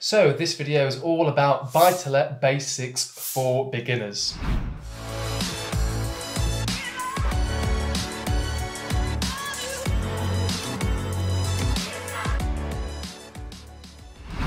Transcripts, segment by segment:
So this video is all about buy-to-let basics for beginners.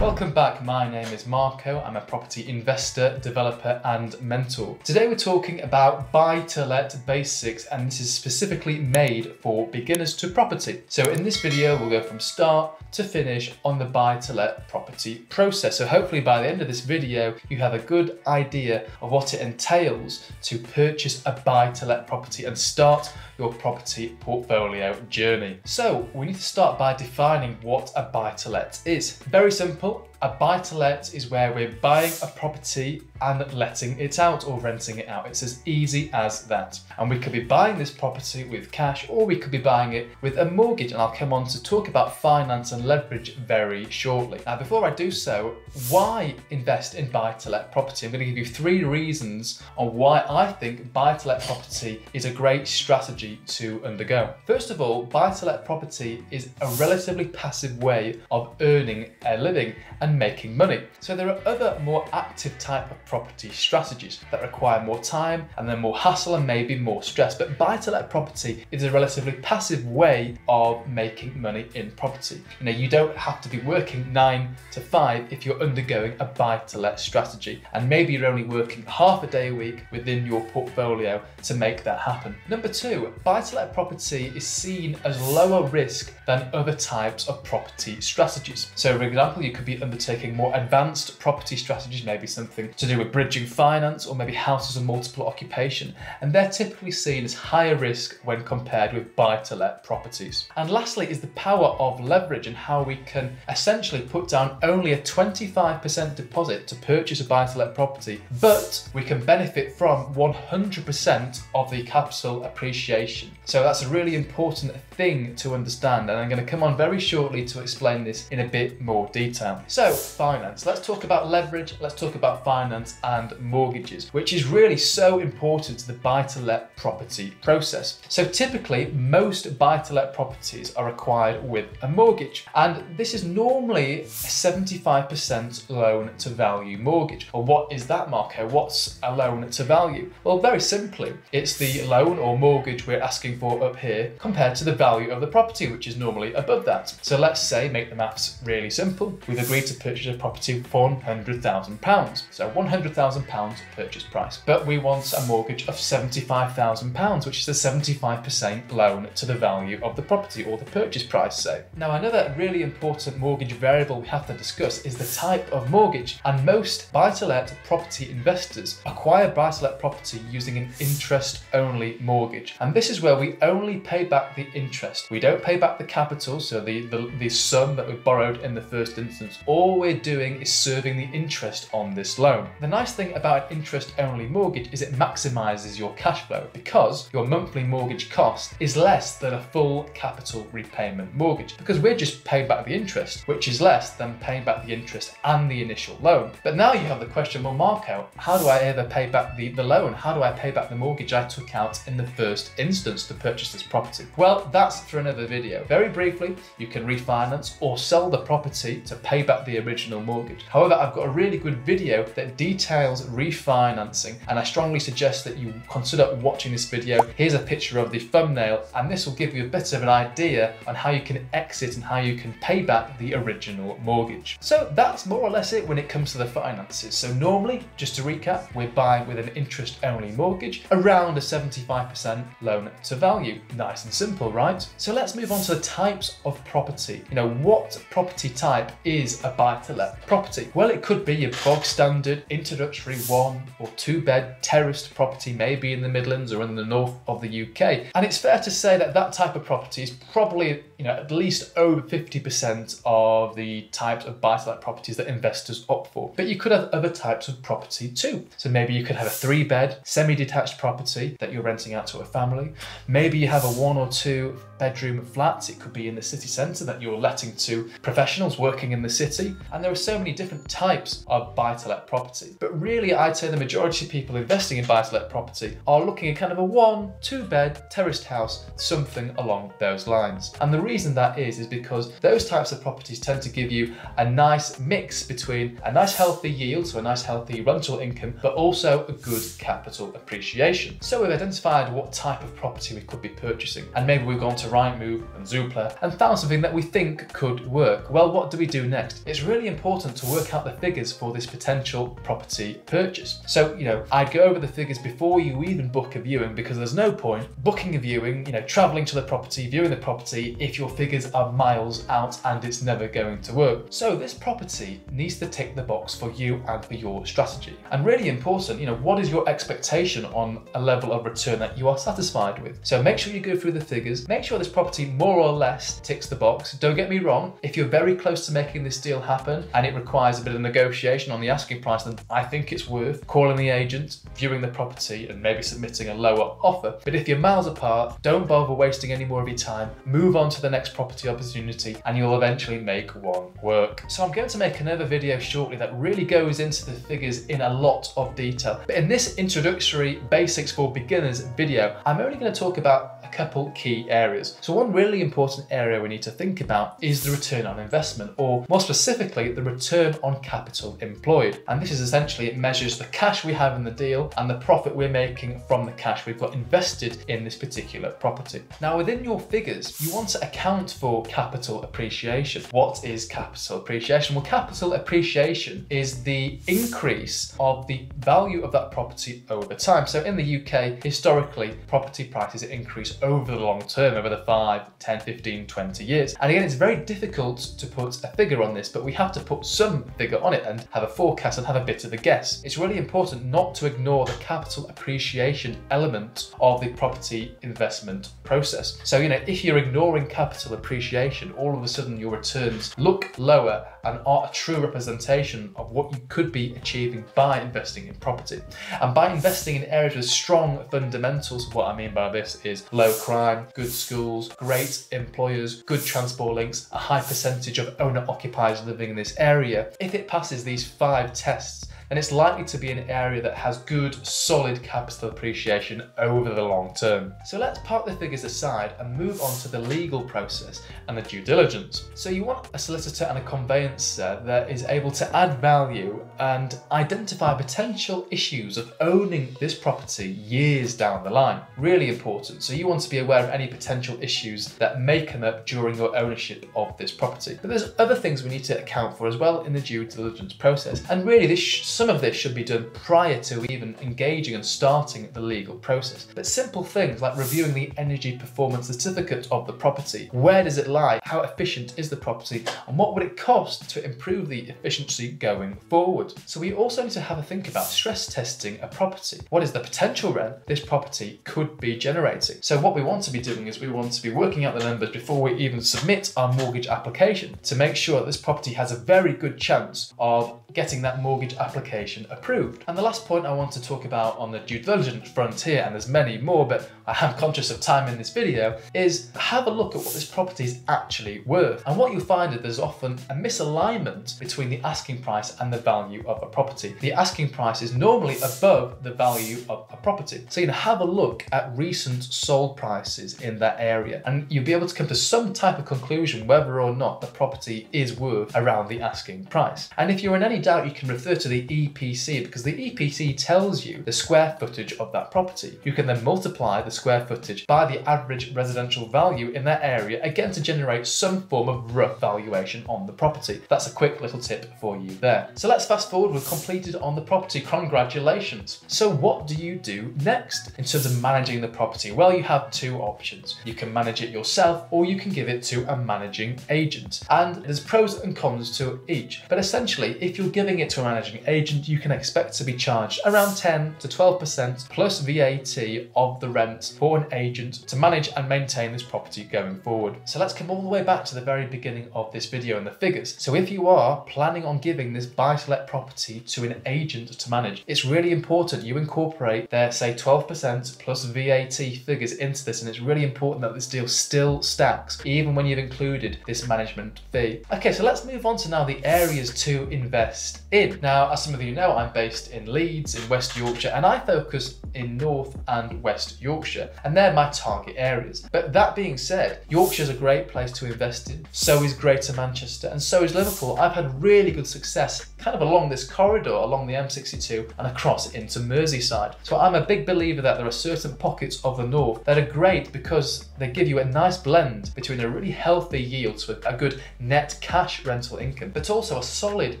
Welcome back, my name is Marco. I'm a property investor, developer and mentor. Today we're talking about buy-to-let basics, and this is specifically made for beginners to property. So in this video, we'll go from start to finish on the buy-to-let property process. So hopefully by the end of this video, you have a good idea of what it entails to purchase a buy-to-let property and start your property portfolio journey. So we need to start by defining what a buy-to-let is. Very simple. A buy-to-let is where we're buying a property and letting it out or renting it out. It's as easy as that. And we could be buying this property with cash, or we could be buying it with a mortgage. And I'll come on to talk about finance and leverage very shortly. Now, before I do so, why invest in buy-to-let property? I'm going to give you three reasons on why I think buy-to-let property is a great strategy to undergo. First of all, buy-to-let property is a relatively passive way of earning a living and making money. So there are other more active type of property strategies that require more time and then more hassle and maybe more stress. But buy-to-let property is a relatively passive way of making money in property. You know, you don't have to be working 9 to 5 if you're undergoing a buy-to-let strategy. And maybe you're only working half a day a week within your portfolio to make that happen. Number two, buy-to-let property is seen as lower risk than other types of property strategies. So for example, you could be undertaking more advanced property strategies, maybe something to do with bridging finance or maybe houses of multiple occupation. And they're typically seen as higher risk when compared with buy-to-let properties. And lastly is the power of leverage and how we can essentially put down only a 25% deposit to purchase a buy-to-let property, but we can benefit from 100% of the capital appreciation. So that's a really important thing to understand. And I'm going to come on very shortly to explain this in a bit more detail. So finance, let's talk about leverage, let's talk about finance and mortgages, which is really so important to the buy-to-let property process. So typically most buy-to-let properties are acquired with a mortgage, and this is normally a 75% loan to value mortgage. Well, what is that, Marco? What's a loan to value? Well, very simply, it's the loan or mortgage we're asking for up here compared to the value of the property, which is normally above that. So let's say, make the maths really simple, we've agreed to purchase a property for £100,000. So £100,000 purchase price. But we want a mortgage of £75,000, which is a 75% loan to the value of the property or the purchase price, say. Now, another really important mortgage variable we have to discuss is the type of mortgage. And most buy-to-let property investors acquire buy-to-let property using an interest-only mortgage. And this is where we only pay back the interest. We don't pay back the capital, so the sum that we borrowed in the first instance. All we're doing is serving the interest on this loan. The nice thing about an interest-only mortgage is it maximizes your cash flow because your monthly mortgage cost is less than a full capital repayment mortgage, because we're just paying back the interest, which is less than paying back the interest and the initial loan. But now you have the question, well, Marco, how do I ever pay back the loan? How do I pay back the mortgage I took out in the first instance to purchase this property? Well, that's for another video. Very briefly, you can refinance or sell the property to pay back the original mortgage. However, I've got a really good video that details refinancing, and I strongly suggest that you consider watching this video. Here's a picture of the thumbnail, and this will give you a bit of an idea on how you can exit and how you can pay back the original mortgage. So that's more or less it when it comes to the finances. So normally, just to recap, we're buying with an interest-only mortgage, around a 75% loan to value. Nice and simple, right? So let's move on to the types of property. You know, what property type is a buy-to-let property? Well, it could be your bog standard introductory 1 or 2 bed terraced property, maybe in the Midlands or in the north of the UK. And it's fair to say that that type of property is probably, you know, at least over 50% of the types of buy-to-let properties that investors opt for. But you could have other types of property too. So maybe you could have a 3 bed semi-detached property that you're renting out to a family. Maybe you have a 1 or 2 bedroom flats. It could be in the city centre that you're letting to professionals working in the city. And there are so many different types of buy-to-let property. But really, I'd say the majority of people investing in buy-to-let property are looking at kind of a 1-2 bed terraced house, something along those lines. And the reason that is because those types of properties tend to give you a nice mix between a nice healthy yield, so a nice healthy rental income, but also a good capital appreciation. So we've identified what type of property we could be purchasing, and maybe we've gone to Rightmove and Zoopla and found something that we think could work. Well, what do we do next? It's really important to work out the figures for this potential property purchase. So, you know, I'd go over the figures before you even book a viewing, because there's no point booking a viewing, you know, traveling to the property, viewing the property, if your figures are miles out and it's never going to work. So this property needs to tick the box for you and for your strategy. And really important, you know, what is your expectation on a level of return that you are satisfied with? So make sure you go through the figures, make sure this property more or less ticks the box. Don't get me wrong, if you're very close to making this deal happen and it requires a bit of negotiation on the asking price, then I think it's worth calling the agent, viewing the property, and maybe submitting a lower offer. But if you're miles apart, don't bother wasting any more of your time. Move on to the next property opportunity and you'll eventually make one work. So I'm going to make another video shortly that really goes into the figures in a lot of detail. But in this introductory basics for beginners video, I'm only going to talk about a couple key areas. So one really important area we need to think about is the return on investment, or more specifically, the return on capital employed. And this is essentially, it measures the cash we have in the deal and the profit we're making from the cash we've got invested in this particular property. Now, within your figures, you want to account for capital appreciation. What is capital appreciation? Well, capital appreciation is the increase of the value of that property over time. So in the UK, historically, property prices increase over the long term, over the 5, 10, 15, 20 years. And again, it's very difficult to put a figure on this, but we have to put some figure on it and have a forecast and have a bit of a guess. It's really important not to ignore the capital appreciation element of the property investment process. So, you know, if you're ignoring capital appreciation, all of a sudden your returns look lower and are a true representation of what you could be achieving by investing in property. And by investing in areas with strong fundamentals, what I mean by this is low crime, good schools, great employers, good transport links, a high percentage of owner-occupiers living in this area. If it passes these 5 tests, and it's likely to be an area that has good, solid capital appreciation over the long term. So let's park the figures aside and move on to the legal process and the due diligence. So you want a solicitor and a conveyancer that is able to add value and identify potential issues of owning this property years down the line. Really important. So you want to be aware of any potential issues that may come up during your ownership of this property. But there's other things we need to account for as well in the due diligence process. And really, some of this should be done prior to even engaging and starting the legal process. But simple things like reviewing the energy performance certificate of the property. Where does it lie? How efficient is the property? And what would it cost to improve the efficiency going forward? So we also need to have a think about stress testing a property. What is the potential rent this property could be generating? So what we want to be doing is we want to be working out the numbers before we even submit our mortgage application to make sure that this property has a very good chance of getting that mortgage application approved. And the last point I want to talk about on the due diligence frontier, and there's many more, but I am conscious of time in this video, is have a look at what this property is actually worth. And what you'll find is there's often a misalignment between the asking price and the value of a property. The asking price is normally above the value of a property. So you can have a look at recent sold prices in that area, and you'll be able to come to some type of conclusion whether or not the property is worth around the asking price. And if you're in any doubt, you can refer to the EPC, because the EPC tells you the square footage of that property. You can then multiply the square footage by the average residential value in that area, again to generate some form of rough valuation on the property. That's a quick little tip for you there. So let's fast forward, we've completed on the property, congratulations. So what do you do next in terms of managing the property? Well, you have 2 options. You can manage it yourself, or you can give it to a managing agent. And there's pros and cons to each, but essentially, if you're giving it to a managing agent, you can expect to be charged around 10 to 12% plus VAT of the rent for an agent to manage and maintain this property going forward. So let's come all the way back to the very beginning of this video and the figures. So if you are planning on giving this buy-to-let property to an agent to manage, it's really important you incorporate their, say, 12% plus VAT figures in into this, and it's really important that this deal still stacks, even when you've included this management fee. Okay, so let's move on to now the areas to invest in. Now, as some of you know, I'm based in Leeds in West Yorkshire, and I focus in North and West Yorkshire, and they're my target areas. But that being said, Yorkshire's a great place to invest in. So is Greater Manchester, and so is Liverpool. I've had really good success kind of along this corridor, along the M62 and across into Merseyside. So I'm a big believer that there are certain pockets of the north that are great because they give you a nice blend between a really healthy yield, so a good net cash rental income, but also a solid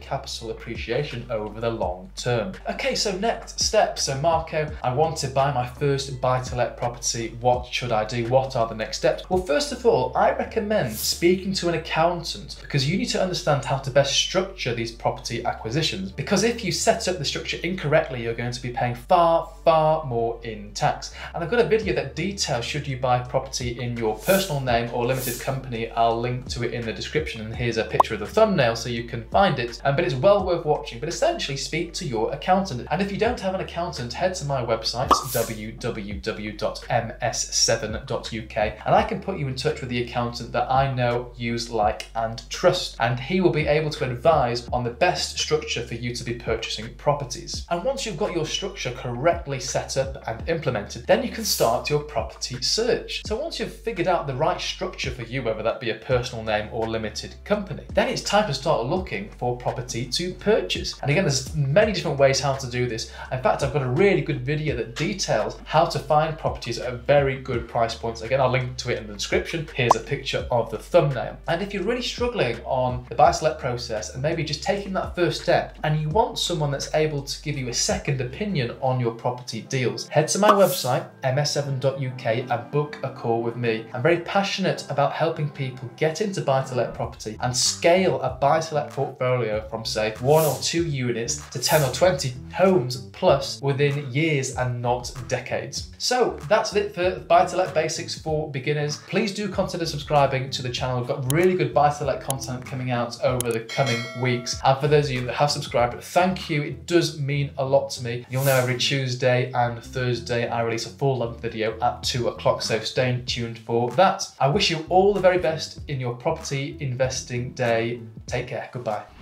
capital appreciation over the long term. Okay, so next step. So Marco, I want to buy my first buy-to-let property. What should I do? What are the next steps? Well, first of all, I recommend speaking to an accountant because you need to understand how to best structure these property acquisitions. Because if you set up the structure incorrectly, you're going to be paying far, far more in tax. And I've got a video that details should you buy property in your personal name or limited company. I'll link to it in the description, and here's a picture of the thumbnail so you can find it. But it's well worth watching. But essentially, speak to your accountant. And if you don't have an accountant, head to my website, www.ms7.uk, and I can put you in touch with the accountant that I know, use, like and trust, and he will be able to advise on the best structure for you to be purchasing properties. And once you've got your structure correctly set up and implemented, then you can start your property search. So once you've figured out the right structure for you, whether that be a personal name or limited company, then it's time to start looking for property to purchase. And again, there's many different ways how to do this. In fact, I've got a really good video that details how to find properties at very good price points. Again, I'll link to it in the description. Here's a picture of the thumbnail. And if you're really struggling on the buy-to-let process and maybe just taking that first step, and you want someone that's able to give you a second opinion on your property deals, head to my website, ms7.uk, and book a call with me. I'm very passionate about helping people get into buy-to-let property and scale a buy-to-let portfolio from, say, 1 or 2 units to 10 or 20 homes plus within years and not decades. So that's it for buy-to-let basics for beginners. Please do consider subscribing to the channel. We've got really good buy-to-let content coming out over the coming weeks. And for those of you that have subscribed, thank you. It does mean a lot to me. You'll know every Tuesday and Thursday I release a full-length video at 2 o'clock, so stay tuned for that. I wish you all the very best in your property investing day. Take care. Goodbye.